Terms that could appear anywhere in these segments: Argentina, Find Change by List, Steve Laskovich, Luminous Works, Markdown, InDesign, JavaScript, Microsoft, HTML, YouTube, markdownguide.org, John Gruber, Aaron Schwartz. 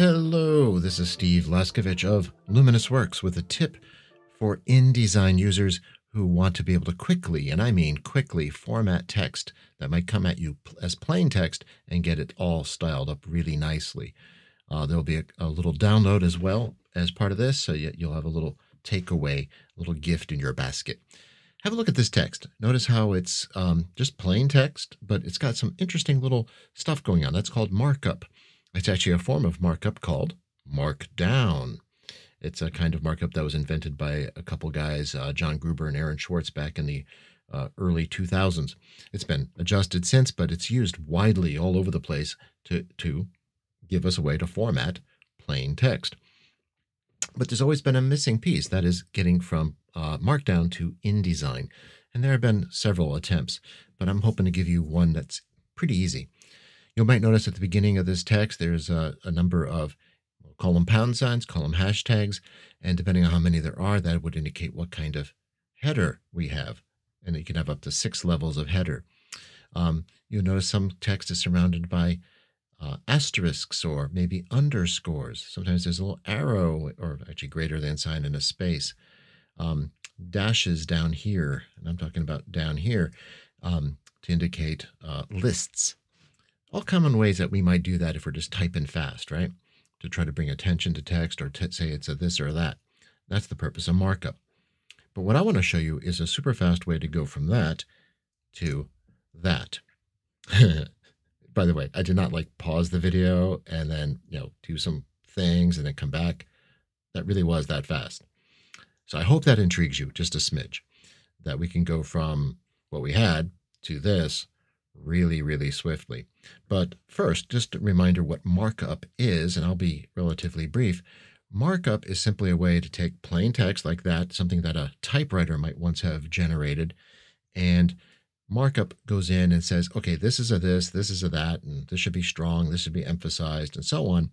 Hello, this is Steve Laskovich of Luminous Works with a tip for InDesign users who want to be able to quickly, and I mean quickly, format text that might come at you as plain text and get it all styled up really nicely. There'll be a little download as well as part of this, so you'll have a little takeaway, a little gift in your basket. Have a look at this text. Notice how it's just plain text, but it's got some interesting little stuff going on. That's called markup. It's actually a form of markup called Markdown. It's a kind of markup that was invented by a couple guys, John Gruber and Aaron Schwartz, back in the early 2000s. It's been adjusted since, but it's used widely all over the place to give us a way to format plain text. But there's always been a missing piece, that is getting from Markdown to InDesign. And there have been several attempts, but I'm hoping to give you one that's pretty easy. You might notice at the beginning of this text, there's a number of, we'll call them pound signs, call them hashtags, and depending on how many there are, that would indicate what kind of header we have. And you can have up to 6 levels of header. You'll notice some text is surrounded by asterisks or maybe underscores. Sometimes there's a little arrow, or actually greater than sign in a space. Dashes down here, and I'm talking about down here, to indicate lists. All common ways that we might do that if we're just typing fast, right? To try to bring attention to text, or to say it's a this or a that. That's the purpose of markup. But what I want to show you is a super fast way to go from that to that. By the way, I did not like pause the video and then, you know, do some things and then come back. That really was that fast. So I hope that intrigues you just a smidge, that we can go from what we had to this really, really swiftly. But first, just a reminder what markup is, and I'll be relatively brief. Markup is simply a way to take plain text like that, something that a typewriter might once have generated, and markup goes in and says, okay, this is a this is a that, and this should be strong, this should be emphasized, and so on,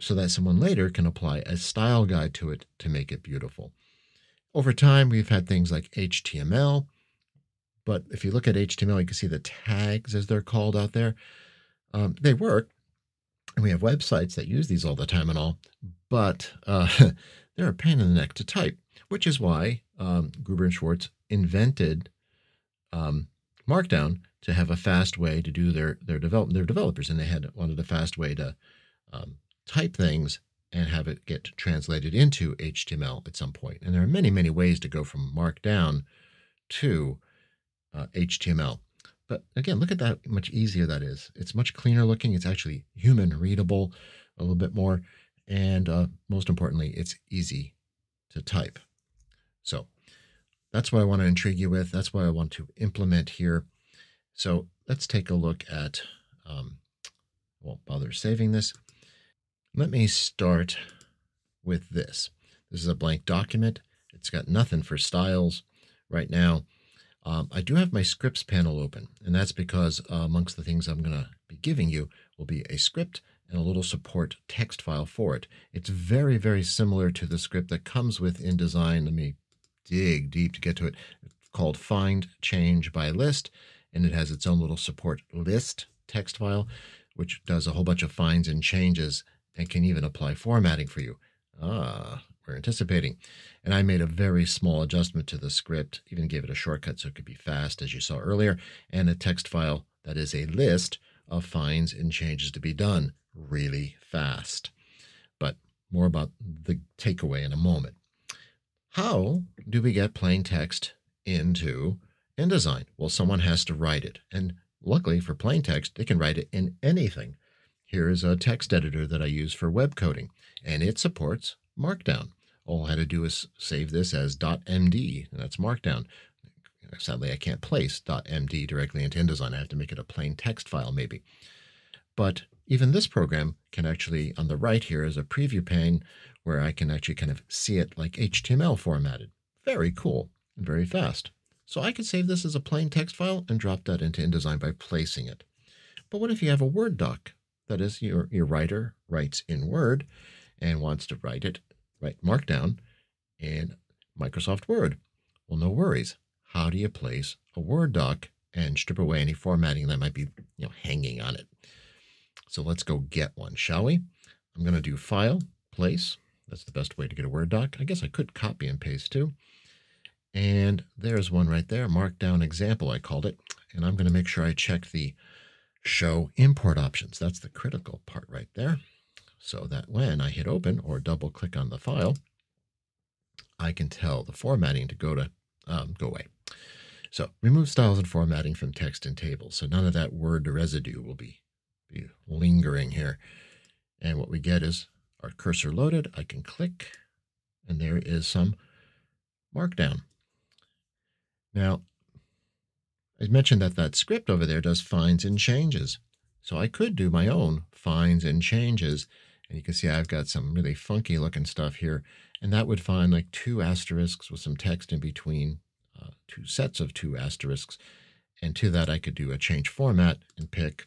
so that someone later can apply a style guide to it to make it beautiful. Over time, we've had things like HTML, but if you look at HTML, you can see the tags, as they're called out there. They work, and we have websites that use these all the time and all, but they're a pain in the neck to type, which is why Gruber and Schwartz invented Markdown to have a fast way to do their developers, and they wanted a fast way to type things and have it get translated into HTML at some point. And there are many, many ways to go from Markdown to HTML. But again, look at that, much easier that is. It's much cleaner looking. It's actually human readable a little bit more. And most importantly, it's easy to type. So that's what I want to intrigue you with. That's what I want to implement here. So let's take a look at, I won't bother saving this. Let me start with this. This is a blank document. It's got nothing for styles right now. I do have my scripts panel open, and that's because amongst the things I'm going to be giving you will be a script and a little support text file for it. It's very, very similar to the script that comes with InDesign. Let me dig deep to get to it. It's called Find Change by List, and it has its own little support list text file, which does a whole bunch of finds and changes and can even apply formatting for you. We're anticipating. And I made a very small adjustment to the script, even gave it a shortcut so it could be fast, as you saw earlier, and a text file that is a list of finds and changes to be done really fast. But more about the takeaway in a moment. How do we get plain text into InDesign? Well, someone has to write it. And luckily for plain text, they can write it in anything. Here is a text editor that I use for web coding, and it supports Markdown. All I had to do is save this as .md, and that's Markdown. Sadly, I can't place .md directly into InDesign. I have to make it a plain text file, maybe. But even this program can actually, on the right here is a preview pane where I can actually kind of see it like HTML formatted. Very cool and very fast. So I could save this as a plain text file and drop that into InDesign by placing it. But what if you have a Word doc? That is, your writer writes in Word and wants to write Markdown in Microsoft Word. Well, no worries. How do you place a Word doc and strip away any formatting that might be, hanging on it? So let's go get one, shall we? I'm going to do File, Place. That's the best way to get a Word doc. I guess I could copy and paste too. And there's one right there, Markdown Example, I called it. And I'm going to make sure I check the Show Import options. That's the critical part right there. So that when I hit Open or double click on the file, I can tell the formatting to go away. So remove styles and formatting from text and tables. So none of that word residue will be lingering here. And what we get is our cursor loaded. I can click, and there is some markdown. Now, I mentioned that that script over there does finds and changes. So I could do my own finds and changes. And you can see I've got some really funky looking stuff here. And that would find like 2 asterisks with some text in between, 2 sets of 2 asterisks. And to that, I could do a change format and pick,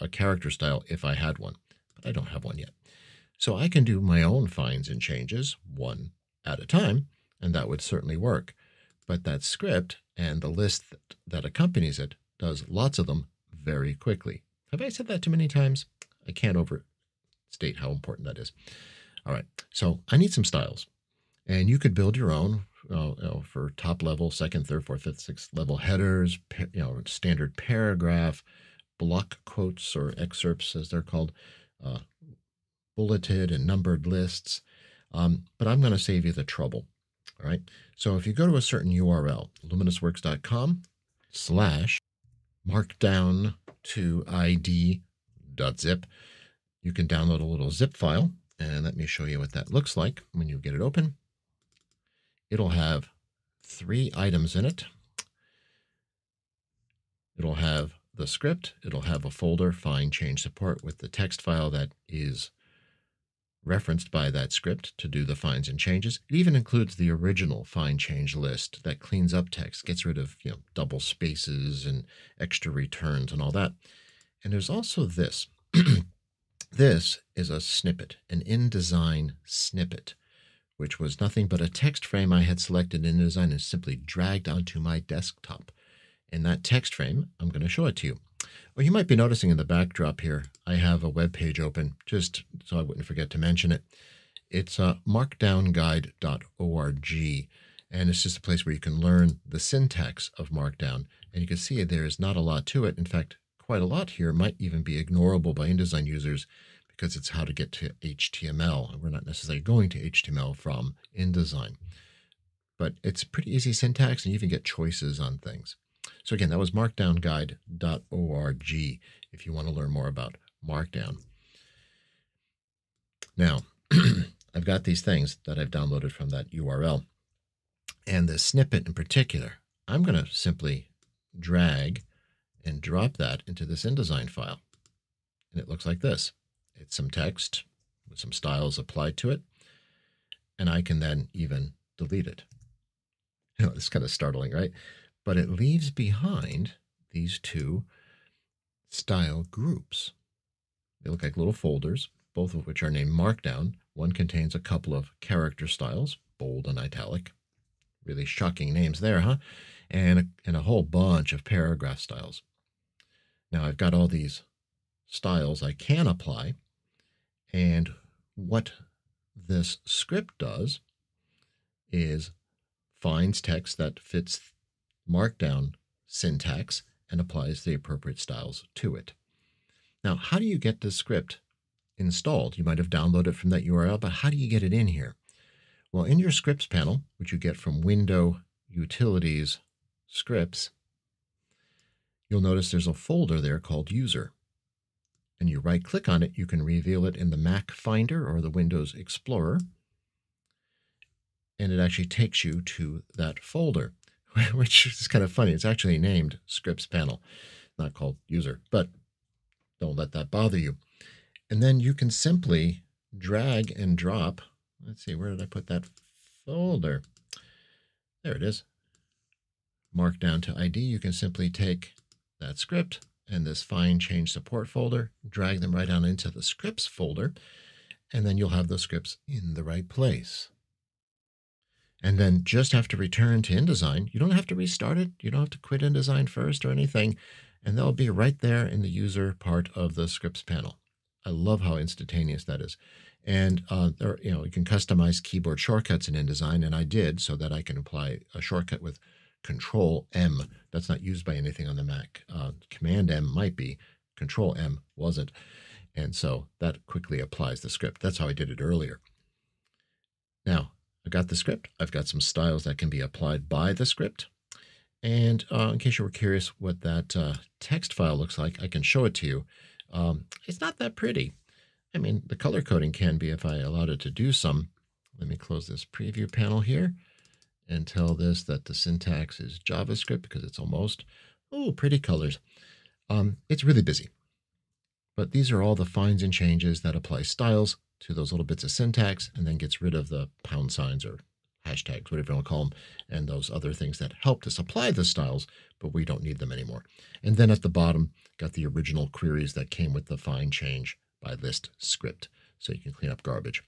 a character style if I had one. But I don't have one yet. So I can do my own finds and changes one at a time. And that would certainly work. But that script and the list that accompanies it does lots of them very quickly. Have I said that too many times? I can't overstate how important that is. All right, so I need some styles. And you could build your own for top level, second, third, fourth, fifth, sixth level headers, standard paragraph, block quotes or excerpts as they're called, bulleted and numbered lists. But I'm going to save you the trouble. All right, so if you go to a certain URL, luminousworks.com/markdown2id.zip, you can download a little zip file. And let me show you what that looks like when you get it open. It'll have 3 items in it. It'll have the script. It'll have a folder, Find Change Support, with the text file that is referenced by that script to do the finds and changes. It even includes the original find change list that cleans up text, gets rid of double spaces and extra returns and all that. And there's also this. This is a snippet, an InDesign snippet, which was nothing but a text frame I had selected in InDesign and simply dragged onto my desktop. And that text frame, I'm going to show it to you. Well, you might be noticing in the backdrop here, I have a web page open, just so I wouldn't forget to mention it. It's markdownguide.org, and it's just a place where you can learn the syntax of Markdown. And you can see there is not a lot to it. In fact, quite a lot here might even be ignorable by InDesign users because it's how to get to HTML. And we're not necessarily going to HTML from InDesign. But it's pretty easy syntax, and you even get choices on things. So again, that was markdownguide.org if you want to learn more about Markdown. Now, I've got these things that I've downloaded from that URL. And the snippet in particular, I'm going to simply drag and drop that into this InDesign file. And it looks like this. It's some text with some styles applied to it. And I can then even delete it. It's kind of startling, right? But it leaves behind these 2 style groups. They look like little folders, both of which are named Markdown. One contains a couple of character styles, bold and italic. Really shocking names there, huh? And a whole bunch of paragraph styles. Now I've got all these styles I can apply. And what this script does is finds text that fits Markdown syntax and applies the appropriate styles to it. Now, how do you get this script installed? You might have downloaded it from that URL, but how do you get it in here? Well, in your scripts panel, which you get from Window, Utilities, Scripts, you'll notice there's a folder there called User. And you right-click on it, you can reveal it in the Mac Finder or the Windows Explorer. And it actually takes you to that folder, which is kind of funny. It's actually named Scripts Panel, not called User, but don't let that bother you. And then you can simply drag and drop. Let's see, where did I put that folder? There it is. Markdown to ID. You can simply take that script and this Find Change Support folder, drag them right down into the Scripts folder, and then you'll have those scripts in the right place. And then just have to return to InDesign. You don't have to restart it. You don't have to quit InDesign first or anything. And they'll be right there in the user part of the scripts panel. I love how instantaneous that is. And there, you know, you can customize keyboard shortcuts in InDesign, and I did so that I can apply a shortcut with Control M. That's not used by anything on the Mac. Command M might be. Control M wasn't. And so that quickly applies the script. That's how I did it earlier. Now, I've got the script. I've got some styles that can be applied by the script. And in case you were curious what that text file looks like, I can show it to you. It's not that pretty. I mean, the color coding can be if I allowed it to do some. Let me close this preview panel here and tell this that the syntax is JavaScript because it's almost, oh, pretty colors. It's really busy. But these are all the finds and changes that apply styles to those little bits of syntax and then gets rid of the pound signs or hashtags, whatever you want to call them, and those other things that helped us apply the styles, but we don't need them anymore. And then at the bottom, got the original queries that came with the Find Change by List script, so you can clean up garbage.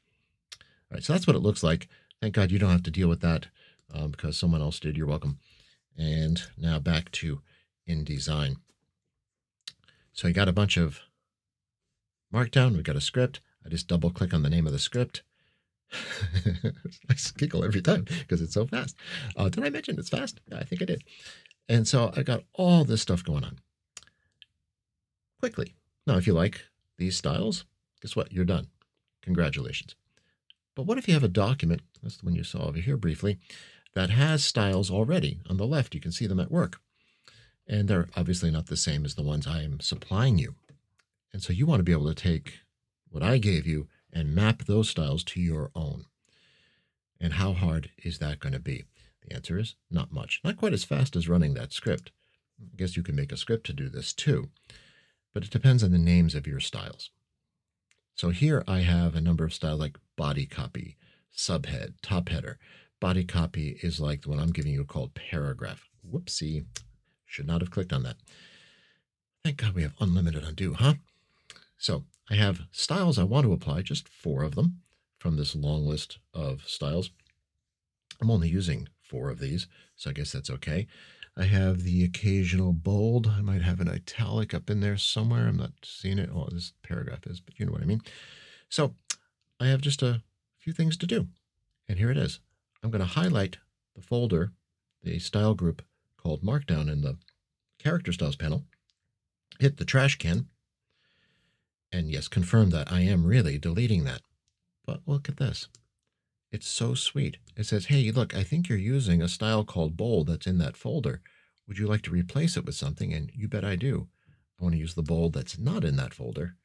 All right, so that's what it looks like. Thank God you don't have to deal with that because someone else did. You're welcome. And now back to InDesign. So you got a bunch of Markdown. We got a script. I just double click on the name of the script. I giggle every time because it's so fast. Did I mention it's fast? Yeah, I think I did. And so I got all this stuff going on quickly. Now, if you like these styles, guess what? You're done. Congratulations. But what if you have a document, that's the one you saw over here briefly, that has styles already on the left? You can see them at work. And they're obviously not the same as the ones I am supplying you. And so you want to be able to take what I gave you and map those styles to your own. And how hard is that going to be? The answer is not much. Not quite as fast as running that script. I guess you can make a script to do this too, but it depends on the names of your styles. So here I have a number of styles like body copy, subhead, top header. Body copy is like the one I'm giving you called paragraph. Whoopsie, should not have clicked on that. Thank God we have unlimited undo, huh? So I have styles I want to apply, just 4 of them from this long list of styles. I'm only using 4 of these, so I guess that's okay. I have the occasional bold. I might have an italic up in there somewhere. I'm not seeing it. Oh, this paragraph is, but you know what I mean. So I have just a few things to do. And here it is. I'm going to highlight the folder, the style group called Markdown in the character styles panel, hit the trash can, and yes, confirm that I am really deleting that. But look at this. It's so sweet. It says, hey, look, I think you're using a style called bold that's in that folder. Would you like to replace it with something? And you bet I do. I want to use the bold that's not in that folder.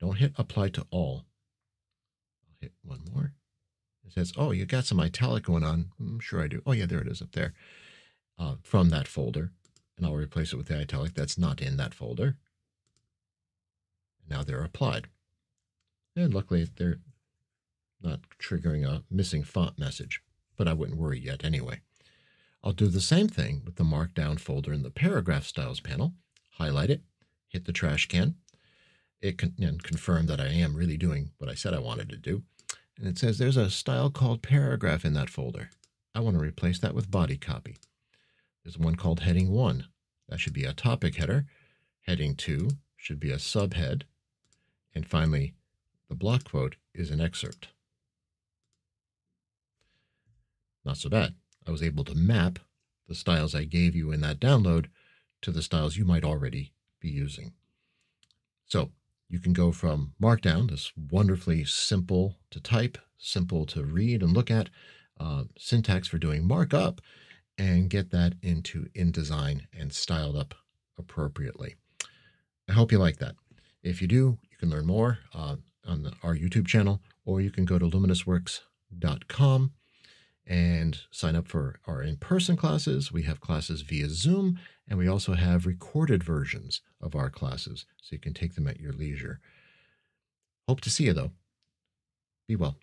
Don't hit apply to all. I'll hit one more. It says, oh, you got some italic going on. I'm sure I do. Oh, yeah, there it is up there from that folder. And I'll replace it with the italic that's not in that folder. Now they're applied. And luckily, they're not triggering a missing font message, but I wouldn't worry yet anyway. I'll do the same thing with the Markdown folder in the Paragraph Styles panel, highlight it, hit the trash can, it can and confirm that I am really doing what I said I wanted to do. And it says there's a style called Paragraph in that folder. I want to replace that with Body Copy. There's one called Heading 1. That should be a topic header. Heading 2 should be a subhead. And finally, the block quote is an excerpt. Not so bad. I was able to map the styles I gave you in that download to the styles you might already be using. So you can go from Markdown, this wonderfully simple to type, simple to read and look at, syntax for doing markup, and get that into InDesign and styled up appropriately. I hope you like that. If you do, you can learn more on our YouTube channel, or you can go to luminousworks.com and sign up for our in-person classes. We have classes via Zoom, and we also have recorded versions of our classes, so you can take them at your leisure. Hope to see you, though. Be well.